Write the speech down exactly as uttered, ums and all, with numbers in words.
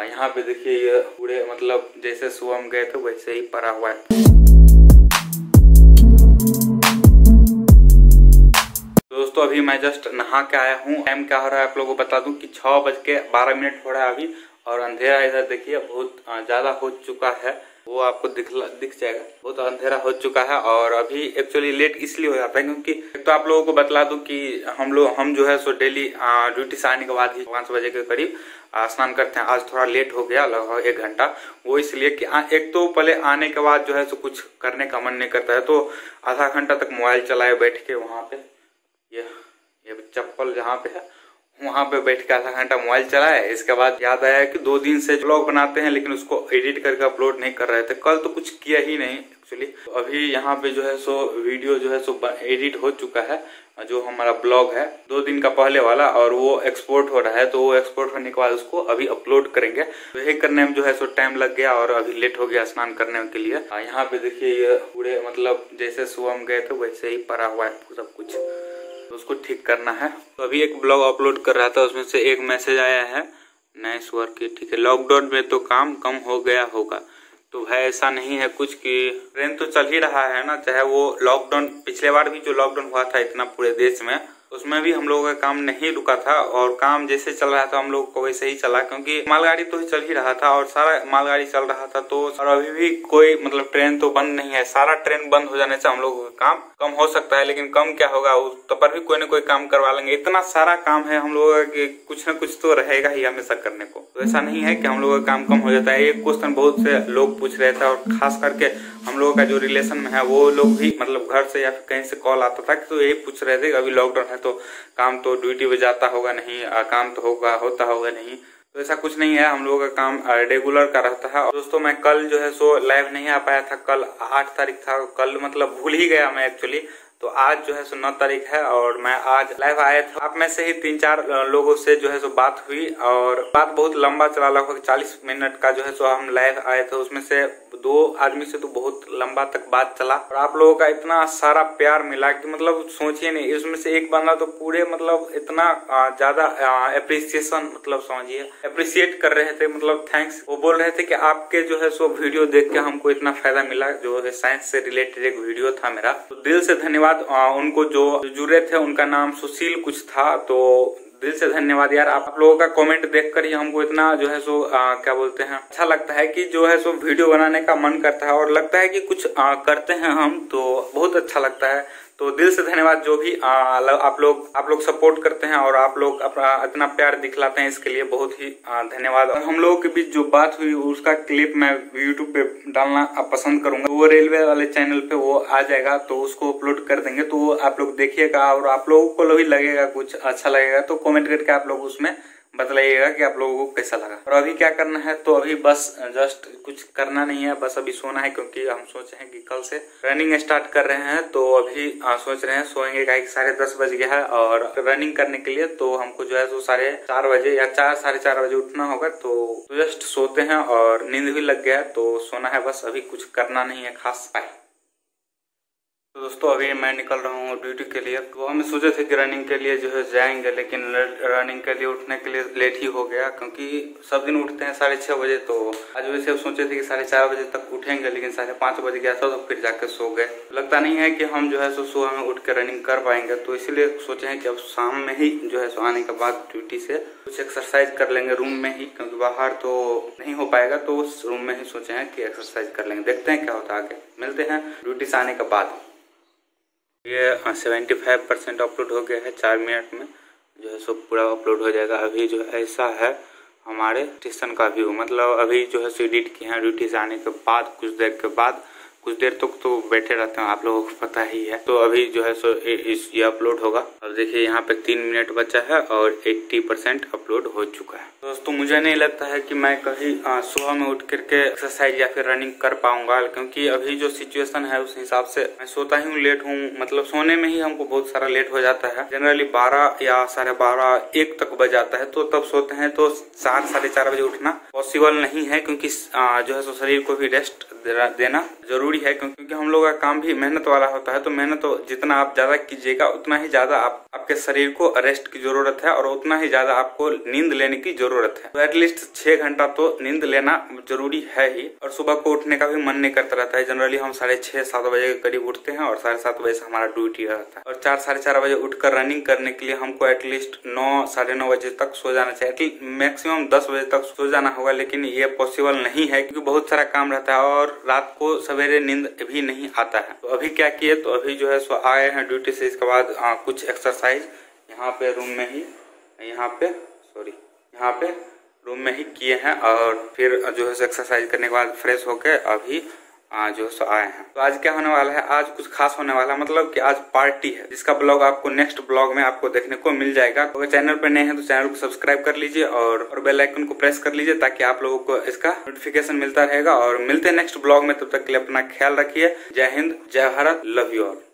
यहाँ पे देखिए ये पूरे मतलब जैसे सुबह हम गए थे वैसे ही पड़ा हुआ है। दोस्तों अभी मैं जस्ट नहा के आया हूँ। टाइम क्या हो रहा है आप लोगों को बता दूं कि छह बज के बारह मिनट हो रहा है अभी, और अंधेरा इधर देखिए बहुत ज्यादा हो चुका है, वो आपको दिखला दिख जाएगा, बहुत अंधेरा हो चुका है। और अभी एक्चुअली लेट इसलिए हो जाता है क्योंकि तो आप लोगों को बतला दूं कि हम लोग हम जो है सो डेली ड्यूटी से आने के बाद ही पाँच बजे के करीब स्नान करते हैं। आज थोड़ा लेट हो गया लगभग एक घंटा, वो इसलिए कि एक तो पहले आने के बाद जो है सो कुछ करने का मन नहीं करता है, तो आधा घंटा तक मोबाइल चलाए बैठ के वहाँ पे, ये ये चप्पल जहाँ पे है वहाँ पे बैठ के आधा घंटा मोबाइल चलाया। इसके बाद याद आया कि दो दिन से ब्लॉग बनाते हैं लेकिन उसको एडिट करके अपलोड नहीं कर रहे थे, कल तो कुछ किया ही नहीं एक्चुअली। तो अभी यहाँ पे जो है सो वीडियो जो है सो एडिट हो चुका है, जो हमारा ब्लॉग है दो दिन का पहले वाला, और वो एक्सपोर्ट हो रहा है, तो वो एक्सपोर्ट होने के बाद उसको अभी अपलोड करेंगे। तो यही करने में जो है सो टाइम लग गया और अभी लेट हो गया स्नान करने के लिए। यहाँ पे देखिए ये पूरे मतलब जैसे सुबह हम गए थे वैसे ही पड़ा हुआ है सब कुछ, उसको ठीक करना है। तो अभी एक ब्लॉग अपलोड कर रहा था, उसमें से एक मैसेज आया है नाइस वर्क, ठीक है। लॉकडाउन में तो काम कम हो गया होगा, तो भाई ऐसा नहीं है कुछ कि ट्रेंड तो चल ही रहा है ना, चाहे वो लॉकडाउन पिछले बार भी जो लॉकडाउन हुआ था इतना पूरे देश में, उसमें भी हम लोगों का काम नहीं रुका था और काम जैसे चल रहा था हम लोग को वैसे ही चला, क्योंकि मालगाड़ी तो चल ही रहा था और सारा मालगाड़ी चल रहा था। तो और अभी भी कोई मतलब ट्रेन तो बंद नहीं है, सारा ट्रेन बंद हो जाने से हम लोगों का काम कम हो सकता है, लेकिन कम क्या होगा उस तो पर भी कोई ना कोई काम करवा लेंगे। इतना सारा काम है हम लोगों का, कुछ न कुछ तो रहेगा ही हमेशा करने को, तो ऐसा नहीं है कि हम लोगों का काम कम हो जाता है। ये क्वेश्चन बहुत से लोग पूछ रहे थे, और खास करके हम लोगों का जो रिलेशन में है वो लोग भी मतलब घर से या फिर कहीं से कॉल आता था, तो यही पूछ रहे थे अभी लॉकडाउन है तो काम तो ड्यूटी पे जाता होगा नहीं, आ, काम तो होगा होता होगा नहीं, तो ऐसा कुछ नहीं है। हम लोगों का काम रेगुलर का रहता है। और दोस्तों मैं कल जो है सो लाइव नहीं आ पाया था, कल आठ तारीख था, कल मतलब भूल ही गया मैं एक्चुअली, तो आज जो है सो नौ तारीख है और मैं आज लाइव आया था। आप में से ही तीन चार लोगों से जो है सो बात हुई, और बात बहुत लंबा चला, लगभग चालीस मिनट का जो है सो हम लाइव आए थे, उसमें से दो आदमी से तो बहुत लंबा तक बात चला। और आप लोगों का इतना सारा प्यार मिला कि मतलब सोचिए नहीं, इसमें से एक बंदा तो पूरे मतलब इतना ज्यादा एप्रिसिएशन मतलब समझिए एप्रिसिएट कर रहे थे, मतलब थैंक्स, वो बोल रहे थे कि आपके जो है सो वीडियो देख के हमको इतना फायदा मिला, जो साइंस से रिलेटेड एक वीडियो था मेरा, तो दिल से धन्यवाद उनको। जो जुड़े थे उनका नाम सुशील कुछ था, तो दिल से धन्यवाद यार, आप लोगों का कमेंट देखकर ही हमको इतना जो है सो आ, क्या बोलते हैं अच्छा लगता है कि जो है सो वीडियो बनाने का मन करता है और लगता है कि कुछ आ, करते हैं हम, तो बहुत अच्छा लगता है। तो दिल से धन्यवाद जो भी आ, आप लोग आप लोग सपोर्ट करते हैं और आप लोग इतना प्यार दिखलाते हैं, इसके लिए बहुत ही आ, धन्यवाद। और हम लोगों के बीच जो बात हुई उसका क्लिप मैं यूट्यूब पे डालना पसंद करूंगा, वो रेलवे वाले चैनल पे वो आ जाएगा, तो उसको अपलोड कर देंगे, तो वो आप लोग देखिएगा और आप लोगों को भी लगेगा कुछ अच्छा लगेगा, तो कमेंट करके आप लोग उसमें बताइएगा कि आप लोगों को कैसा लगा। और अभी क्या करना है, तो अभी बस जस्ट कुछ करना नहीं है, बस अभी सोना है, क्योंकि हम सोच रहे हैं कि कल से रनिंग स्टार्ट कर रहे हैं, तो अभी आ, सोच रहे हैं सोएंगे का साढ़े दस बज गया है, और रनिंग करने के लिए तो हमको जो है सो साढ़े चार बजे या चार साढ़े चार बजे उठना होगा, तो जस्ट सोते हैं और नींद भी लग गया है, तो सोना है बस, अभी कुछ करना नहीं है खास। पाए तो दोस्तों अभी मैं निकल रहा हूँ ड्यूटी के लिए, तो हम सोचे थे कि रनिंग के लिए जो है जाएंगे, लेकिन रनिंग के लिए उठने के लिए लेट ही हो गया, क्योंकि सब दिन उठते हैं साढ़े छः बजे, तो आज वैसे सोचे थे कि साढ़े चार बजे तक उठेंगे, लेकिन साढ़े पाँच बजे गया था तो फिर जाकर सो गए। लगता नहीं है कि हम जो है सो सुबह में उठ के रनिंग कर पाएंगे, तो इसीलिए सोचे हैं कि अब शाम में ही जो है सो आने के बाद ड्यूटी से कुछ एक्सरसाइज कर लेंगे रूम में ही, क्योंकि बाहर तो नहीं हो पाएगा, तो उस रूम में ही सोचे हैं कि एक्सरसाइज कर लेंगे, देखते हैं क्या होता है आगे। मिलते हैं ड्यूटी से आने के बाद। ये सेवेंटी फाइव परसेंट अपलोड हो गया है, चार मिनट में जो है सो पूरा अपलोड हो जाएगा। अभी जो ऐसा है हमारे स्टेशन का व्यू, मतलब अभी जो है सो एडिट किए हैं ड्यूटी से आने के बाद, कुछ देर के बाद कुछ देर तक तो बैठे रहते हैं, आप लोगों को पता ही है, तो अभी जो है सो ये अपलोड होगा। अब देखिए यहाँ पे तीन मिनट बचा है और एट्टी परसेंट अपलोड हो चुका है। दोस्तों मुझे नहीं लगता है कि मैं कहीं सुबह में उठ करके एक्सरसाइज या फिर रनिंग कर पाऊंगा, क्योंकि अभी जो सिचुएशन है उस हिसाब से मैं सोता ही हूँ, लेट हूँ, मतलब सोने में ही हमको बहुत सारा लेट हो जाता है, जनरली बारह या साढ़े बारह एक तक बज जाता है, तो तब सोते हैं, तो चार साढ़े चार बजे उठना पॉसिबल नहीं है, क्योंकि जो है सो शरीर को भी रेस्ट देना जरूरी जरूरी है, क्योंकि हम लोग का काम भी मेहनत वाला होता है। तो मेहनत तो जितना आप ज़्यादा कीजिएगा उतना ही ज़्यादा आप, आपके शरीर को रेस्ट की जरूरत है और उतना ही ज़्यादा आपको नींद लेने की जरूरत है। तो एटलीस्ट छः घंटा तो नींद लेना जरूरी है ही। और सुबह को उठने का भी मन नहीं करता रहता है। जनरली हम साढ़े छः सात बजे के करीब उठते हैं और साढ़े सात बजे से हमारा ड्यूटी रहता है। और चार साढ़े चार बजे उठकर रनिंग करने के लिए हमको एटलीस्ट नौ साढ़े नौ बजे तक सो जाना चाहिए, मैक्सिमम दस बजे तक सो जाना होगा। लेकिन ये पॉसिबल नहीं है क्योंकि बहुत सारा काम रहता है और रात को सवेरे नींद भी नहीं आता है। तो अभी क्या किए, तो अभी जो है सो आए हैं ड्यूटी से। इसके बाद आ, कुछ एक्सरसाइज यहाँ पे रूम में ही यहाँ पे सॉरी यहाँ पे रूम में ही किए हैं। और फिर जो है सो एक्सरसाइज करने के बाद फ्रेश होके अभी आज जो सो आए हैं। तो आज क्या होने वाला है, आज कुछ खास होने वाला है, मतलब कि आज पार्टी है, जिसका ब्लॉग आपको नेक्स्ट ब्लॉग में आपको देखने को मिल जाएगा। अगर चैनल पर नए हैं तो चैनल को सब्सक्राइब कर लीजिए और, और बेल आइकन को प्रेस कर लीजिए ताकि आप लोगों को इसका नोटिफिकेशन मिलता रहेगा। और मिलते हैं नेक्स्ट ब्लॉग में, तब तक के लिए अपना ख्याल रखिए। जय हिंद, जय भारत, लव यू ऑल।